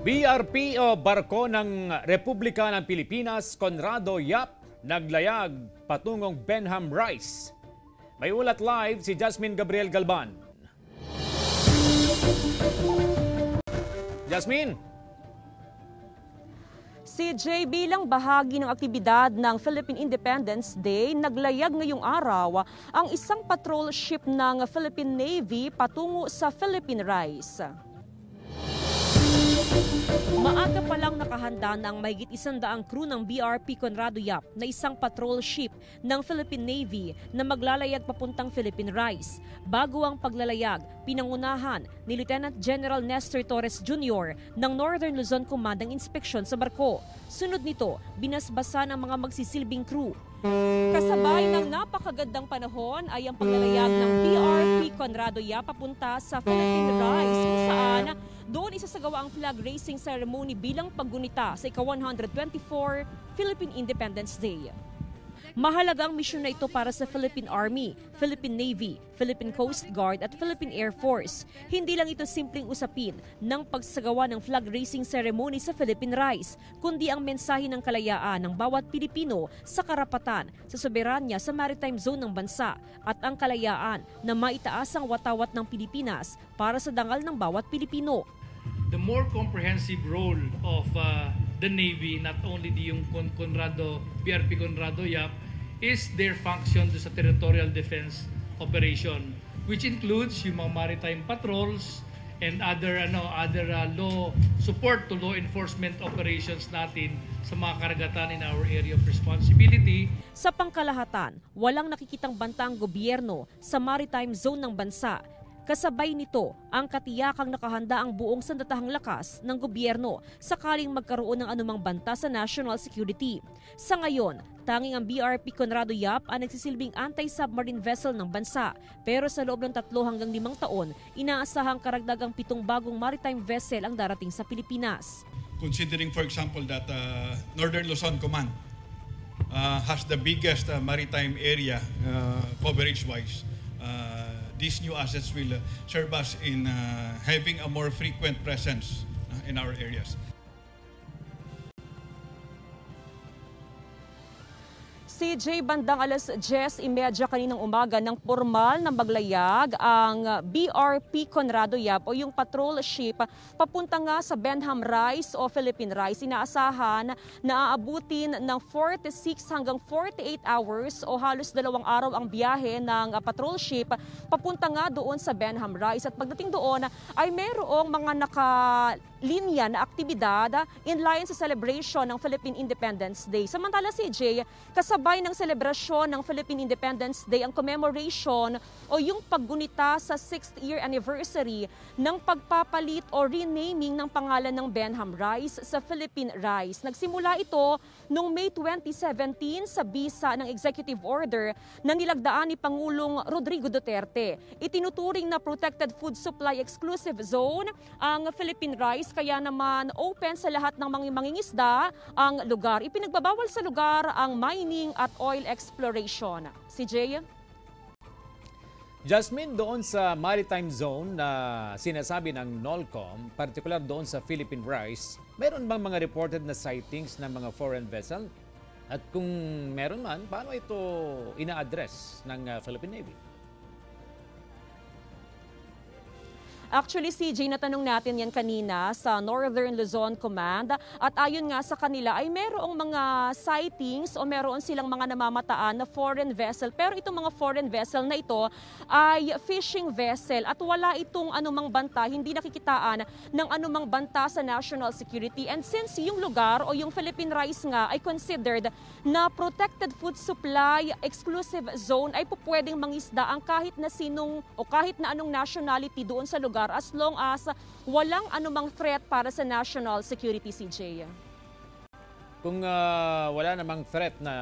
BRP o barko ng Republika ng Pilipinas, Conrado Yap, naglayag patungong Benham Rise. May ulat live si Jasmin Gabriel-Galban. Jasmin? CJ, bilang bahagi ng aktibidad ng Philippine Independence Day, naglayag ngayong araw ang isang patrol ship ng Philippine Navy patungo sa Philippine Rise. Maaga pa lang nakahanda ng mahigit 100 crew ng BRP Conrado Yap na isang patrol ship ng Philippine Navy na maglalayag papuntang Philippine Rise. Bago ang paglalayag, pinangunahan ni Lieutenant General Nestor Torres Jr. ng Northern Luzon Command ang inspeksyon sa barko. Sunod nito, binasbasan ang mga magsisilbing crew. Kasabay ng napakagandang panahon ay ang paglalayag ng BRP Conrado Yap papunta sa Philippine Rise, kung saan doon isasagawa ang flag raising ceremony bilang paggunita sa ika-124 Philippine Independence Day. Mahalagang misyon na ito para sa Philippine Army, Philippine Navy, Philippine Coast Guard at Philippine Air Force. Hindi lang ito simpleng usapin ng pagsagawa ng flag raising ceremony sa Philippine Rise, kundi ang mensahe ng kalayaan ng bawat Pilipino sa karapatan, sa soberanya sa maritime zone ng bansa at ang kalayaan na maitaas ang watawat ng Pilipinas para sa dangal ng bawat Pilipino. The more comprehensive role of the Navy, not only the BRP Conrado Yap, is their function to sa territorial defense operation, which includes yung mga maritime patrols and other law support to law enforcement operations natin sa mga karagatan in our area of responsibility. Sa pangkalahatan, walang nakikitang banta ang gobyerno sa maritime zone ng bansa. Kasabay nito ang katiyakang nakahanda ang buong sandatahang lakas ng gobyerno sakaling magkaroon ng anumang banta sa national security. Sa ngayon, tanging ang BRP Conrado Yap ang nagsisilbing anti-submarine vessel ng bansa, pero sa loob ng 3 hanggang 5 taon, inaasahang karagdagang 7 bagong maritime vessel ang darating sa Pilipinas. Considering for example that Northern Luzon Command has the biggest maritime area coverage-wise, these new assets will serve us in having a more frequent presence in our areas. CJ, bandang 10:30 kaninang umaga ng formal na maglayag ang BRP Conrado Yap o yung patrol ship papunta nga sa Benham Rise o Philippine Rise. Inaasahan na aabutin ng 46 hanggang 48 hours o halos 2 araw ang biyahe ng patrol ship papunta nga doon sa Benham Rise. At pagdating doon ay mayroong mga nakalinya na aktibidad in line sa celebration ng Philippine Independence Day. Samantala, CJ, kasabay ng selebrasyon ng Philippine Independence Day ang commemoration o yung paggunita sa 6th year anniversary ng pagpapalit o renaming ng pangalan ng Benham Rise sa Philippine Rise. Nagsimula ito noong May 2017 sa bisa ng executive order na nilagdaan ni Pangulong Rodrigo Duterte. Itinuturing na protected food supply exclusive zone ang Philippine Rise, kaya naman open sa lahat ng mga mangingisda ang lugar. Ipinagbabawal sa lugar ang mining at oil exploration. CJ? Jasmin, doon sa maritime zone na sinasabi ng NOLCOM, particular doon sa Philippine Rise, meron bang mga reported na sightings ng mga foreign vessel? At kung meron man, paano ito ina-address ng Philippine Navy? Actually, CJ, natanong natin yan kanina sa Northern Luzon Command at ayon nga sa kanila ay mayroong mga sightings o mayroon silang mga namamataan na foreign vessel, pero itong mga foreign vessel na ito ay fishing vessel at wala itong anumang banta, hindi nakikitaan ng anumang banta sa national security. And since yung lugar o yung Philippine Rise nga ay considered na protected food supply exclusive zone, ay pupwedeng mangisda ang kahit na sinong o kahit na anong nationality doon sa lugar as long as walang anumang threat para sa national security, CJ. Kung wala namang threat na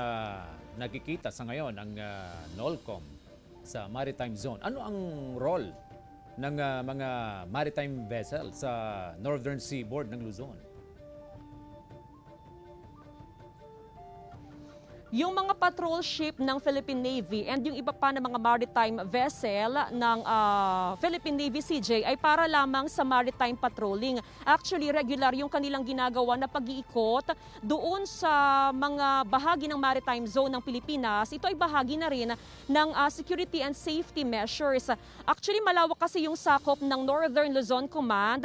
nakikita sa ngayon ng NOLCOM sa maritime zone, ano ang role ng mga maritime vessel sa Northern Seaboard ng Luzon? Yung mga patrol ship ng Philippine Navy and yung iba pa ng mga maritime vessel ng Philippine Navy CJ ay para lamang sa maritime patrolling. Actually, regular yung kanilang ginagawa na pag-iikot doon sa mga bahagi ng maritime zone ng Pilipinas. Ito ay bahagi na rin ng security and safety measures. Actually, malawak kasi yung sakop ng Northern Luzon Command.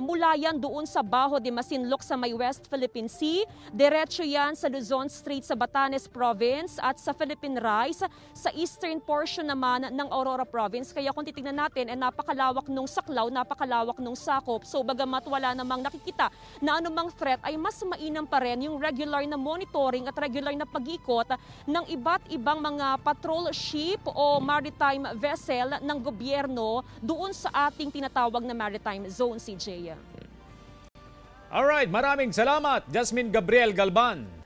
Mula yan doon sa Bajo de Masinlok sa may West Philippine Sea. Diretso yan sa Luzon Strait sa Batanes Province at sa Philippine Rise sa eastern portion naman ng Aurora Province. Kaya kung titignan natin, napakalawak nung saklaw, napakalawak nung sakop. So bagamat wala namang nakikita na anumang threat, ay mas mainam pa rin yung regular na monitoring at regular na pag-ikot ng iba't ibang mga patrol ship o maritime vessel ng gobyerno doon sa ating tinatawag na maritime zone, CJ. Alright, maraming salamat, Jasmin Gabriel-Galban.